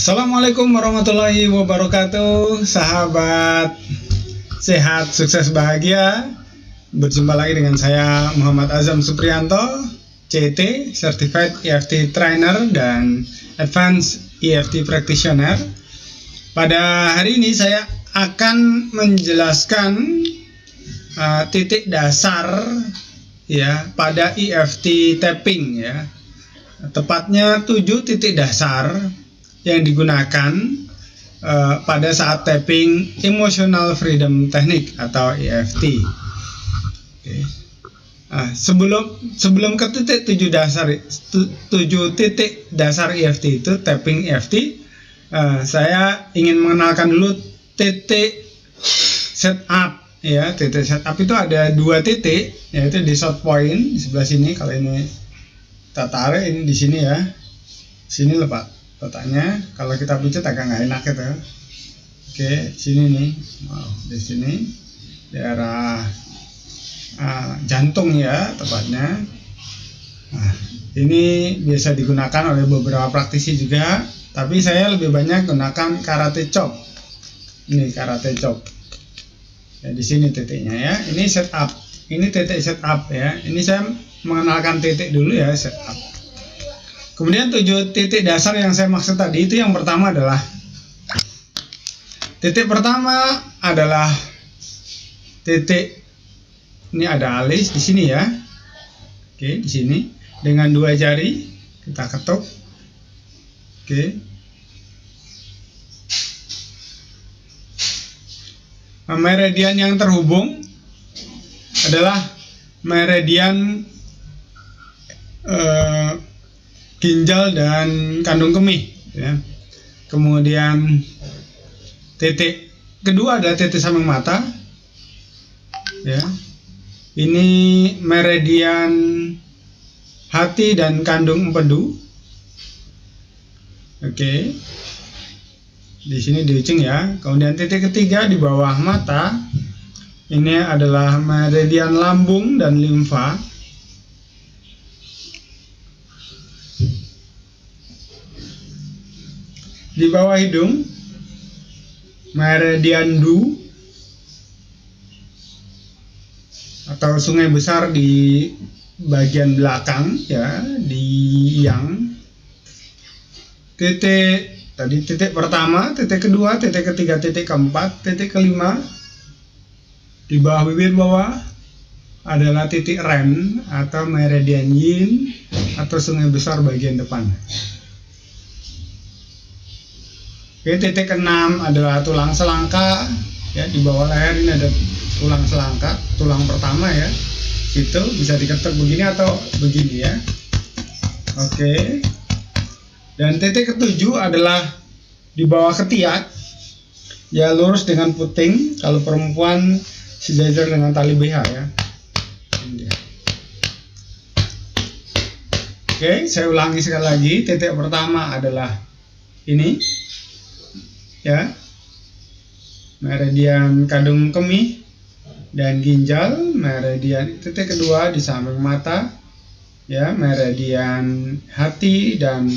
Assalamualaikum warahmatullahi wabarakatuh. Sahabat sehat, sukses, bahagia. Berjumpa lagi dengan saya Muhammad Azam Supriyanto, CT Certified EFT Trainer dan Advanced EFT Practitioner. Pada hari ini saya akan menjelaskan titik dasar ya pada EFT Tapping ya. Tepatnya 7 titik dasar yang digunakan pada saat tapping Emotional Freedom Technique atau EFT. Okay. Nah, sebelum ke titik 7 titik dasar EFT itu tapping EFT, saya ingin mengenalkan dulu titik setup ya. Titik setup itu ada 2 titik, yaitu di short point di sebelah sini. Kalau ini kita tarik, ini di sini ya. Sini loh Pak. Totalnya kalau kita pijat agak nggak enak gitu. Oke, sini nih, di sini daerah jantung ya tepatnya. Nah, ini biasa digunakan oleh beberapa praktisi juga, tapi saya lebih banyak gunakan karate chop. Ini karate chop. Ya, di sini titiknya ya. Ini setup. Ini titik setup ya. Ini saya mengenalkan titik dulu ya, setup. Kemudian 7 titik dasar yang saya maksud tadi itu yang pertama adalah titik ini ada alis di sini ya. Oke, di sini dengan 2 jari kita ketuk. Oke. Meridian yang terhubung adalah meridian ginjal dan kandung kemih ya. Kemudian titik kedua adalah titik samping mata ya. Ini meridian hati dan kandung empedu. Oke. Di sini di ujung ya. Kemudian titik ketiga di bawah mata, ini adalah meridian lambung dan limfa. Di bawah hidung meridian Du atau sungai besar di bagian belakang ya, di yang titik tadi, titik pertama, titik kedua, titik ketiga, titik keempat, titik kelima di bawah bibir bawah adalah titik Ren atau meridian Yin atau sungai besar bagian depan. Oke, titik keenam adalah tulang selangka ya, di bawah leher ini ada tulang selangka, tulang pertama ya. Itu bisa diketuk begini atau begini ya. Oke. Dan titik ketujuh adalah di bawah ketiak ya, lurus dengan puting. Kalau perempuan sejajar dengan tali BH ya. Oke, saya ulangi sekali lagi. Titik pertama adalah ini ya, meridian kandung kemih dan ginjal. Meridian titik kedua di samping mata ya, meridian hati dan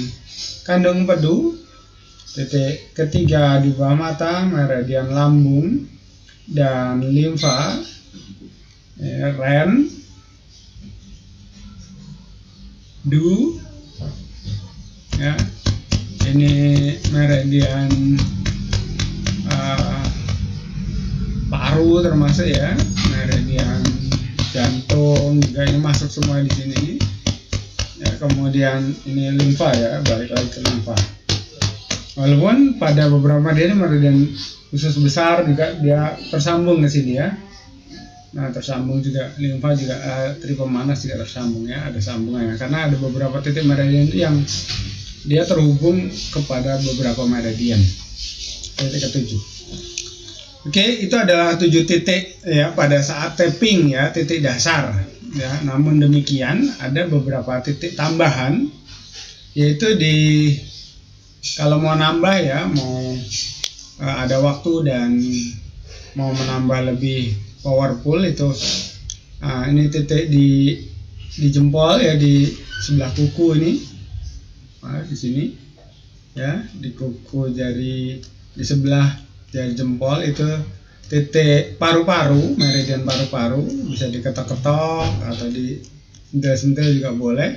kandung empedu. Titik ketiga di bawah mata, meridian lambung dan limfa ya, Ren, Du ya. Ini meridian paru termasuk ya, meridian jantung juga ini masuk semua di sini ya. Kemudian ini limfa ya, balik lagi ke limfa, walaupun pada beberapa dia ini meridian usus besar juga dia tersambung ke sini ya. Nah, tersambung juga limfa juga, trichomonas juga tersambung ya, ada sambungannya karena ada beberapa titik meridian itu yang dia terhubung kepada beberapa meridian. Titik ketujuh. Oke, itu adalah 7 titik ya pada saat tapping ya, titik dasar ya. Namun demikian ada beberapa titik tambahan, yaitu di kalau mau nambah ya, mau ada waktu dan mau menambah lebih powerful itu ini titik di jempol ya, di sebelah kuku ini. Di sini ya, di kuku jari, di sebelah jari jempol itu titik paru-paru, meridian paru-paru, bisa diketok-ketok atau disentil-sentil juga boleh.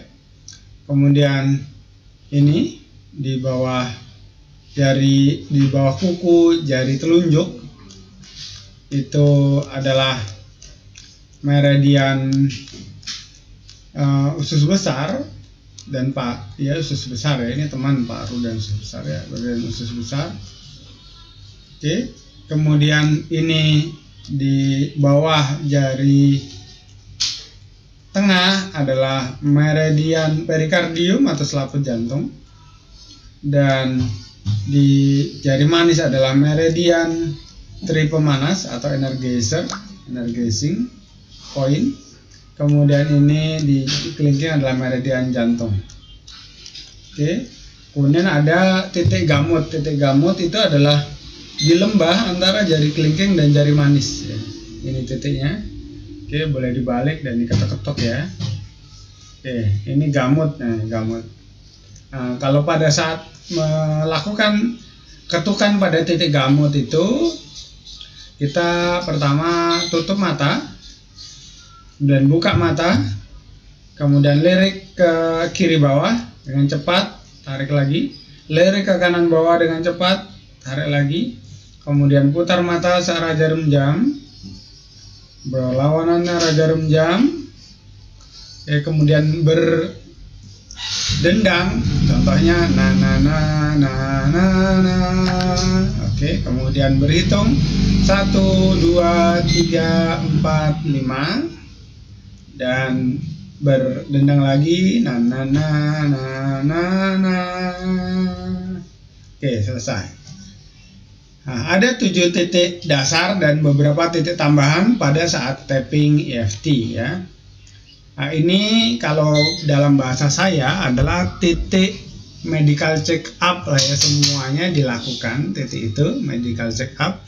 Kemudian ini di bawah jari, di bawah kuku jari telunjuk itu adalah meridian usus besar dan pak, ya usus besar ya, ini teman paru dan usus besar ya, bagian usus besar. Oke, kemudian ini di bawah jari tengah adalah meridian perikardium atau selaput jantung, dan di jari manis adalah meridian tripemanas atau energizing point. Kemudian ini di kelingking adalah meridian jantung. Oke. Kemudian ada titik gamut. Titik gamut itu adalah di lembah antara jari kelingking dan jari manis. Ini titiknya. Oke, boleh dibalik dan diketok-ketok ya. Oke, ini gamut. Nah, gamut. Nah, kalau pada saat melakukan ketukan pada titik gamut itu, kita pertama tutup mata, kemudian buka mata, kemudian lirik ke kiri bawah dengan cepat, tarik lagi, lirik ke kanan bawah dengan cepat, tarik lagi, kemudian putar mata searah jarum jam, berlawanan arah jarum jam, kemudian berdendang, contohnya na na na na na na. Oke, kemudian berhitung 1 2 3 4 5 dan berdendang lagi na na na na na na. Oke, selesai. Nah, ada 7 titik dasar dan beberapa titik tambahan pada saat tapping EFT ya. Nah, ini kalau dalam bahasa saya adalah titik medical check up lah ya, semuanya dilakukan titik itu, medical check up.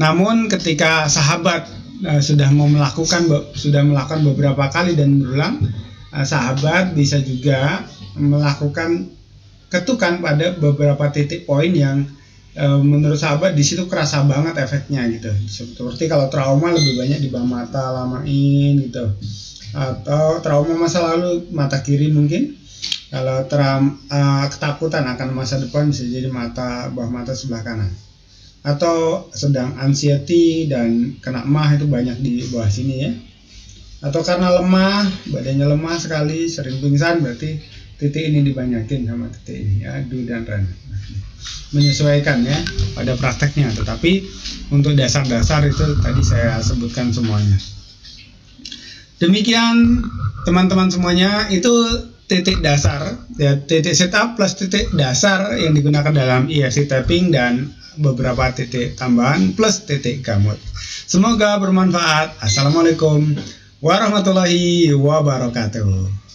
Namun ketika sahabat sudah melakukan beberapa kali dan berulang, sahabat bisa juga melakukan ketukan pada beberapa titik poin yang menurut sahabat di situ kerasa banget efeknya gitu. Seperti kalau trauma lebih banyak di bawah mata lamain gitu, atau trauma masa lalu mata kiri mungkin. Kalau ketakutan akan masa depan bisa jadi mata bawah mata sebelah kanan. Atau sedang anxiety dan kena mah itu banyak di bawah sini ya. Atau karena lemah, badannya lemah sekali, sering pingsan, berarti titik ini dibanyakin sama titik ini ya, do dan run. Menyesuaikan ya pada prakteknya, tetapi untuk dasar-dasar itu tadi saya sebutkan semuanya. Demikian teman-teman semuanya, itu titik dasar ya, titik setup plus titik dasar yang digunakan dalam EFT tapping dan beberapa titik tambahan plus titik gamut. Semoga bermanfaat. Assalamualaikum warahmatullahi wabarakatuh.